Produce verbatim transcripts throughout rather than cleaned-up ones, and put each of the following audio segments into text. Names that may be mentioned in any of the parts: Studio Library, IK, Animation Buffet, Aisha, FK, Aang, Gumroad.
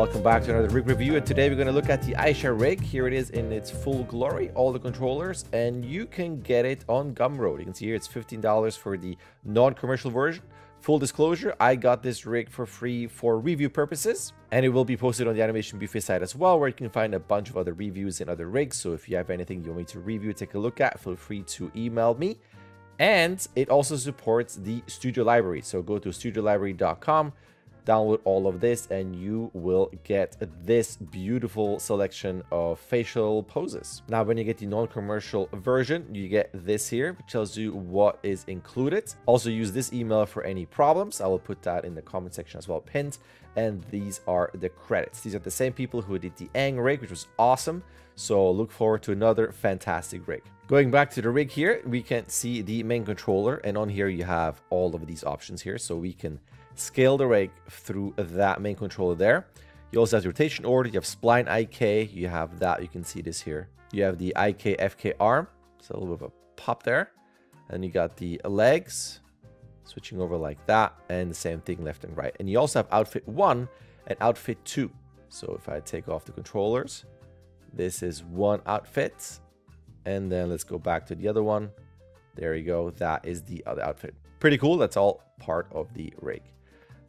Welcome back to another rig review, and today we're going to look at the Aisha rig. Here it is in its full glory, all the controllers, and you can get it on Gumroad. You can see here it's fifteen dollars for the non-commercial version. Full disclosure, I got this rig for free for review purposes, and it will be posted on the Animation Buffet site as well, where you can find a bunch of other reviews and other rigs. So if you have anything you want me to review, take a look at, feel free to email me. And it also supports the Studio Library. So go to studio library dot com, download all of this, and you will get this beautiful selection of facial poses. Now, when you get the non-commercial version, you get this here, which tells you what is included. Also use this email for any problems. I will put that in the comment section as well, pinned. And these are the credits. These are the same people who did the Aang rig, which was awesome. So look forward to another fantastic rig. Going back to the rig here, we can see the main controller, and on here you have all of these options here. So we can scale the rig through that main controller there. You also have rotation order, you have spline I K, you have that, you can see this here. You have the I K F K arm, so a little bit of a pop there. And you got the legs, switching over like that, and the same thing left and right. And you also have outfit one and outfit two. So if I take off the controllers, this is one outfit. And then let's go back to the other one. There you go, that is the other outfit. Pretty cool, that's all part of the rig.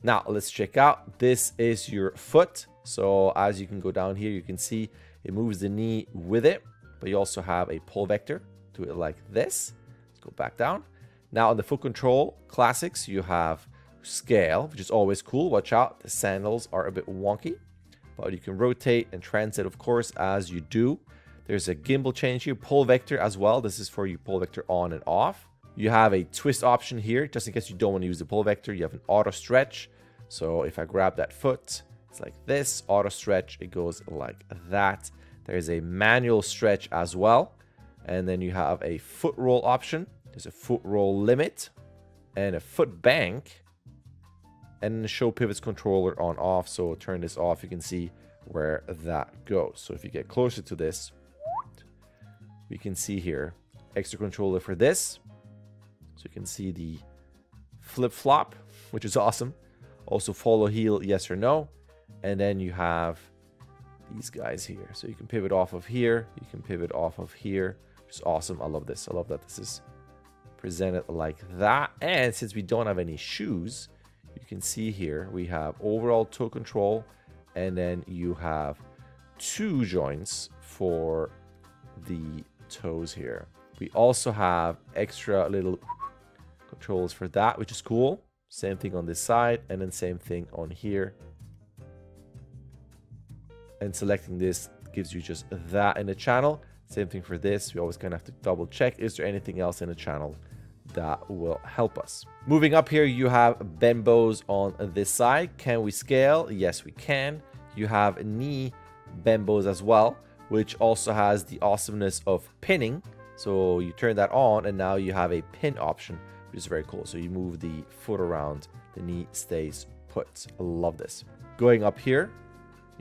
Now let's check out, this is your foot. So as you can go down here, you can see it moves the knee with it, but you also have a pull vector. Do it like this. Let's go back down. Now on the foot control classics, you have scale, which is always cool. Watch out, the sandals are a bit wonky, but you can rotate and transit, of course, as you do. There's a gimbal change here, pull vector as well. This is for your pull vector on and off. You have a twist option here, just in case you don't want to use the pull vector. You have an auto stretch. So if I grab that foot, it's like this, auto stretch, it goes like that. There's a manual stretch as well. And then you have a foot roll option. There's a foot roll limit and a foot bank. And the show pivots controller on off. So turn this off, you can see where that goes. So if you get closer to this, we can see here, extra controller for this. So you can see the flip-flop, which is awesome. Also follow heel, yes or no. And then you have these guys here. So you can pivot off of here. You can pivot off of here, which is awesome. I love this. I love that this is presented like that. And since we don't have any shoes, you can see here we have overall toe control. And then you have two joints for the toes here. We also have extra little controls for that, which is cool. Same thing on this side, and then same thing on here. And selecting this gives you just that in the channel. Same thing for this. We always kind of have to double check. Is there anything else in the channel that will help us? Moving up here, you have Bembos on this side. Can we scale? Yes, we can. You have knee Bembos as well, which also has the awesomeness of pinning. So you turn that on, and now you have a pin option, which is very cool. So you move the foot around, the knee stays put. I love this. Going up here,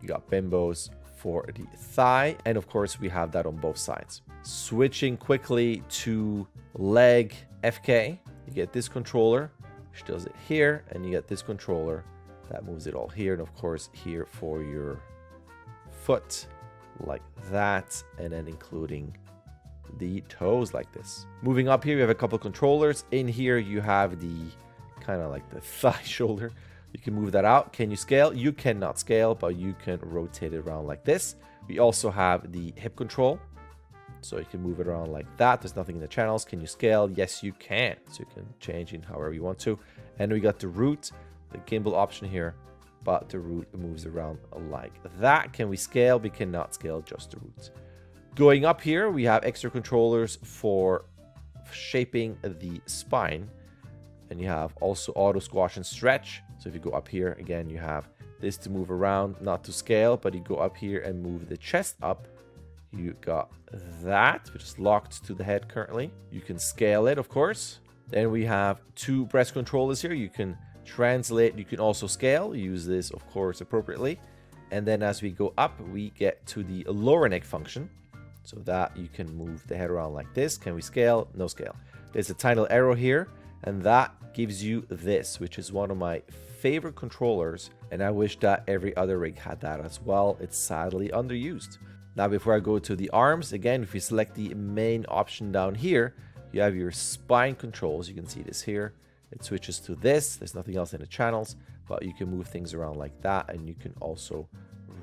you got Bembos for the thigh, and of course we have that on both sides. Switching quickly to leg F K, you get this controller, which does it here, and you get this controller that moves it all here, and of course here for your foot, like that, and then including the toes like this. Moving up here, we have a couple of controllers. In here, you have the kind of like the thigh shoulder. You can move that out. Can you scale? You cannot scale, but you can rotate it around like this. We also have the hip control. So you can move it around like that. There's nothing in the channels. Can you scale? Yes, you can. So you can change in however you want to. And we got the root, the gimbal option here, but the root moves around like that. Can we scale? We cannot scale, just the roots. Going up here, we have extra controllers for shaping the spine. And you have also auto squash and stretch. So if you go up here, again, you have this to move around, not to scale, but you go up here and move the chest up. You got that, which is locked to the head currently. You can scale it, of course. Then we have two breast controllers here. You can translate, you can also scale. Use this, of course, appropriately. And then as we go up, we get to the lower neck function. So that you can move the head around like this. Can we scale? No scale. There's a tiny little arrow here, and that gives you this, which is one of my favorite controllers, and I wish that every other rig had that as well. It's sadly underused. Now, before I go to the arms, again, if you select the main option down here, you have your spine controls. You can see this here. It switches to this. There's nothing else in the channels, but you can move things around like that, and you can also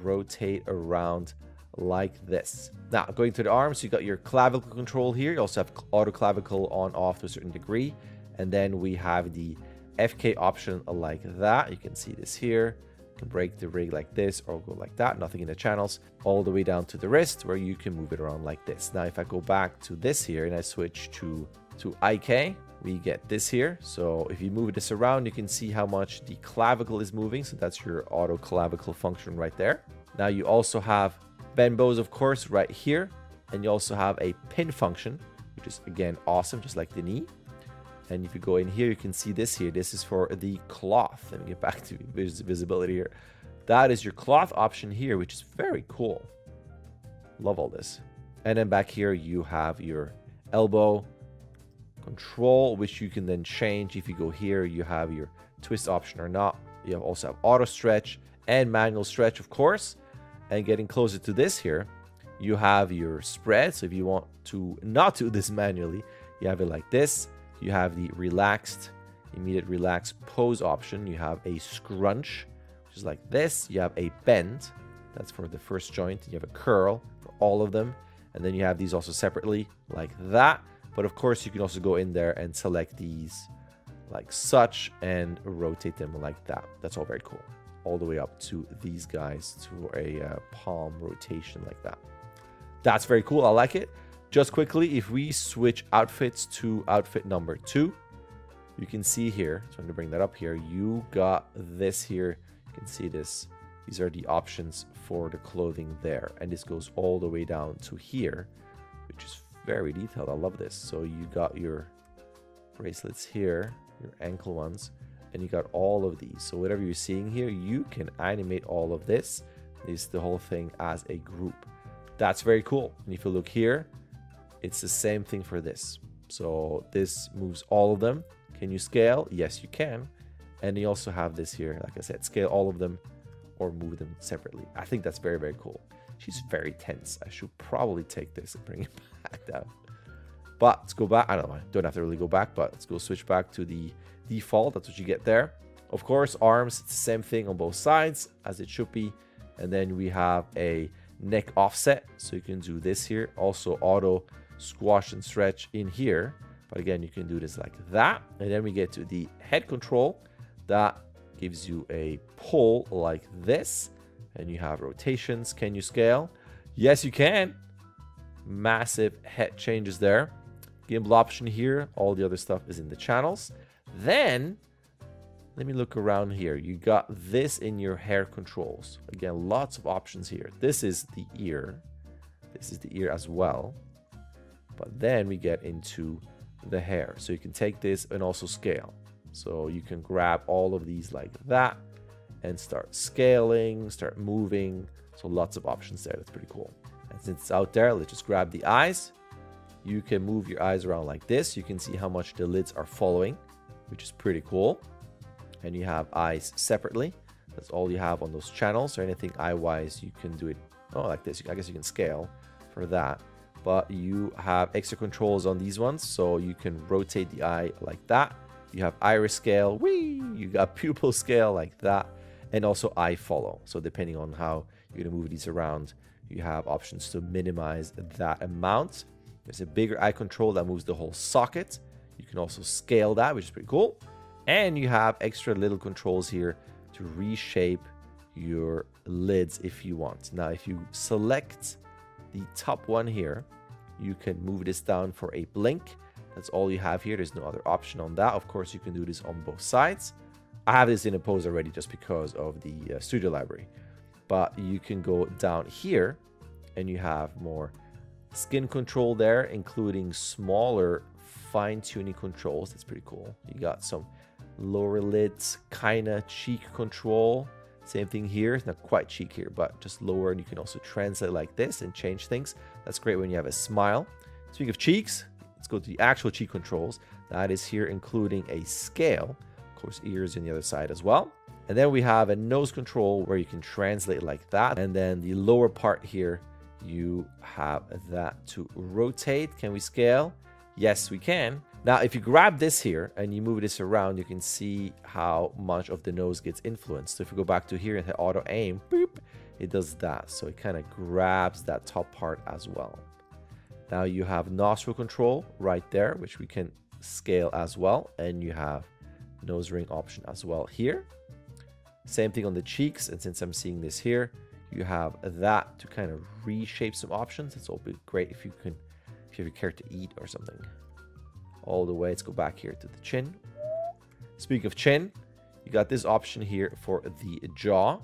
rotate around like this. Now, going to the arms, you got your clavicle control here. You also have auto clavicle on off to a certain degree, and then we have the F K option like that. You can see this here. You can break the rig like this or go like that. Nothing in the channels, all the way down to the wrist where you can move it around like this. Now, if I go back to this here and I switch to to I K, we get this here. So if you move this around, you can see how much the clavicle is moving. So that's your auto clavicle function right there. Now you also have bend bows, of course, right here. And you also have a pin function, which is again awesome, just like the knee. And if you go in here, you can see this here. This is for the cloth. Let me get back to vis visibility here. That is your cloth option here, which is very cool. Love all this. And then back here, you have your elbow control, which you can then change. If you go here, you have your twist option or not. You have also have auto stretch and manual stretch, of course. And getting closer to this here, you have your spread. So if you want to not do this manually, you have it like this. You have the relaxed, immediate relaxed pose option. You have a scrunch, which is like this. You have a bend, that's for the first joint. You have a curl for all of them. And then you have these also separately like that. But of course, you can also go in there and select these like such and rotate them like that. That's all very cool. All the way up to these guys to a uh, palm rotation like that. That's very cool. I like it. Just quickly, if we switch outfits to outfit number two, you can see here, so I'm going to bring that up here, you got this here, you can see this, these are the options for the clothing there, and this goes all the way down to here, which is very detailed. I love this. So you got your bracelets here, your ankle ones, and you got all of these. So whatever you're seeing here, you can animate all of this, is the whole thing as a group. That's very cool. And if you look here, it's the same thing for this. So this moves all of them. Can you scale? Yes, you can. And you also have this here. Like I said, scale all of them or move them separately. I think that's very, very cool. She's very tense. I should probably take this and bring it back down. But let's go back. I don't know. Don't have to really go back, but let's go switch back to the default. That's what you get there. Of course, arms, it's the same thing on both sides as it should be. And then we have a neck offset. So you can do this here. Also auto squash and stretch in here, but again you can do this like that. And then we get to the head control that gives you a pull like this, and you have rotations. Can you scale? Yes, you can. Massive head changes there. Gimbal option here. All the other stuff is in the channels. Then let me look around here. You got this in your hair controls. Again, lots of options here. This is the ear, this is the ear as well. But then we get into the hair. So you can take this and also scale. So you can grab all of these like that and start scaling, start moving. So lots of options there. That's pretty cool. And since it's out there, let's just grab the eyes. You can move your eyes around like this. You can see how much the lids are following, which is pretty cool. And you have eyes separately. That's all you have on those channels. Or anything eye-wise, you can do it oh, like this. I guess you can scale for that. But you have extra controls on these ones, so you can rotate the eye like that. You have iris scale, whee! You got pupil scale like that, and also eye follow. So depending on how you're gonna move these around, you have options to minimize that amount. There's a bigger eye control that moves the whole socket. You can also scale that, which is pretty cool. And you have extra little controls here to reshape your lids if you want. Now, if you select the top one here, you can move this down for a blink. That's all you have here. There's no other option on that. Of course, you can do this on both sides. I have this in a pose already just because of the uh, Studio Library. But you can go down here and you have more skin control there, including smaller fine-tuning controls. That's pretty cool. You got some lower lids, kind of cheek control. Same thing here. It's not quite cheek here, but just lower. And you can also translate like this and change things. That's great when you have a smile. Speaking of cheeks, let's go to the actual cheek controls. That is here including a scale, of course ears on the other side as well. And then we have a nose control where you can translate like that. And then the lower part here, you have that to rotate. Can we scale? Yes, we can. Now, if you grab this here and you move this around, you can see how much of the nose gets influenced. So if you go back to here and hit auto aim, boop, it does that. So it kind of grabs that top part as well. Now you have nostril control right there, which we can scale as well. And you have nose ring option as well here. Same thing on the cheeks, and since I'm seeing this here, you have that to kind of reshape some options. It's all be great if you can, if you have a care to eat or something. All the way, let's go back here to the chin. Speaking of chin, you got this option here for the jaw.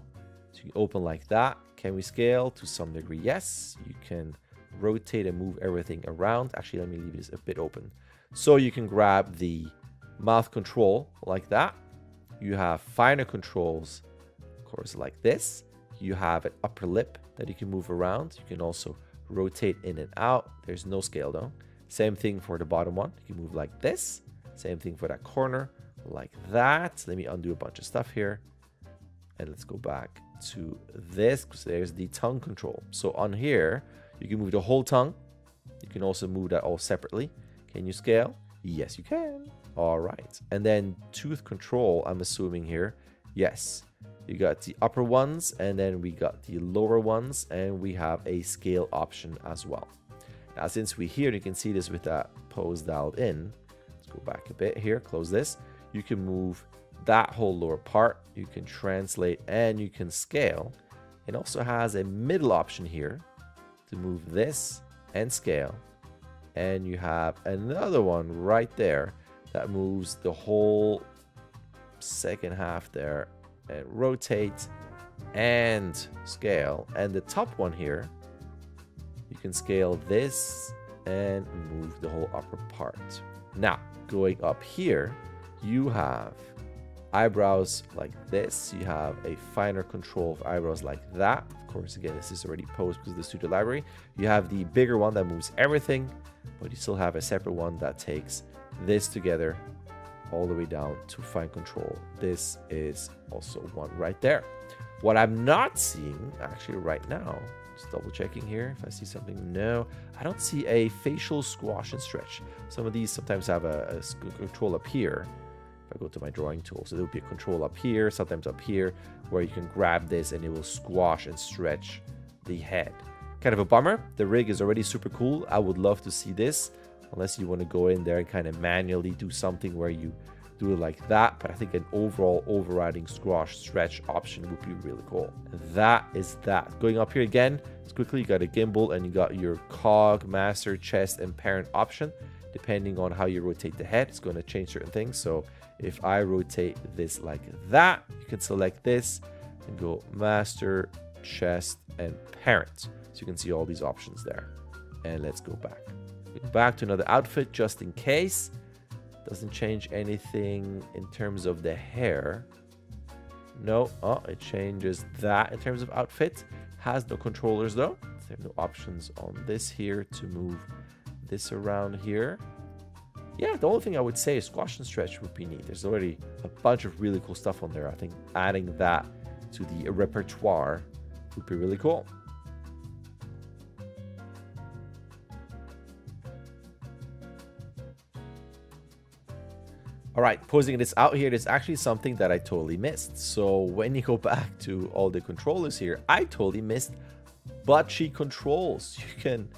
So you open like that. Can we scale to some degree? Yes, you can rotate and move everything around. Actually, let me leave this a bit open. So you can grab the mouth control like that. You have finer controls, of course, like this. You have an upper lip that you can move around. You can also rotate in and out. There's no scale though. Same thing for the bottom one. You can move like this. Same thing for that corner, like that. Let me undo a bunch of stuff here. And let's go back to this, because there's the tongue control. So on here, you can move the whole tongue. You can also move that all separately. Can you scale? Yes, you can. All right. And then tooth control, I'm assuming here. Yes, you got the upper ones, and then we got the lower ones, and we have a scale option as well. Now, since we're here, you can see this with that pose dialed in. Let's go back a bit here, close this. You can move that whole lower part. You can translate and you can scale. It also has a middle option here to move this and scale. And you have another one right there that moves the whole second half there and rotate and scale. And the top one here, you can scale this and move the whole upper part. Now, going up here, you have eyebrows like this. You have a finer control of eyebrows like that. Of course, again, this is already posed because of the Studio Library. You have the bigger one that moves everything, but you still have a separate one that takes this together all the way down to fine control. This is also one right there. What I'm not seeing actually right now, just double checking here if I see something. No, I don't see a facial squash and stretch. Some of these sometimes have a, a control up here. If I go to my drawing tool, so there will be a control up here, sometimes up here, where you can grab this and it will squash and stretch the head. Kind of a bummer. The rig is already super cool. I would love to see this. Unless you want to go in there and kind of manually do something where you do it like that. But I think an overall overriding squash stretch option would be really cool. That is that. Going up here again, just quickly, you got a gimbal and you got your cog, master, chest, and parent option. Depending on how you rotate the head, it's going to change certain things. So if I rotate this like that, you can select this and go master, chest, and parent. So you can see all these options there. And let's go back. Back to another outfit just in case. Doesn't change anything in terms of the hair. No, oh, it changes that in terms of outfit. Has no controllers though. There are no options on this here to move this around here. Yeah, the only thing I would say is squash and stretch would be neat. There's already a bunch of really cool stuff on there. I think adding that to the repertoire would be really cool. All right, posing this out here, there's actually something that I totally missed. So when you go back to all the controllers here, I totally missed butt cheek controls. You can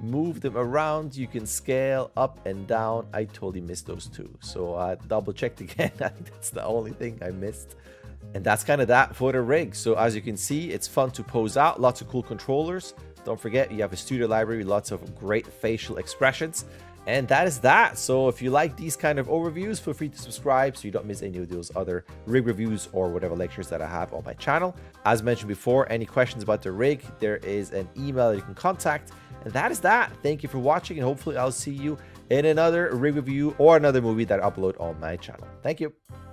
move them around, you can scale up and down. I totally missed those two. So I double checked again. I think that's the only thing I missed. And that's kind of that for the rig. So as you can see, it's fun to pose out, lots of cool controllers. Don't forget, you have a Studio Library, lots of great facial expressions. And that is that. So if you like these kind of overviews, feel free to subscribe so you don't miss any of those other rig reviews or whatever lectures that I have on my channel. As mentioned before, any questions about the rig, there is an email that you can contact. And that is that. Thank you for watching, and hopefully I'll see you in another rig review or another movie that I upload on my channel. Thank you.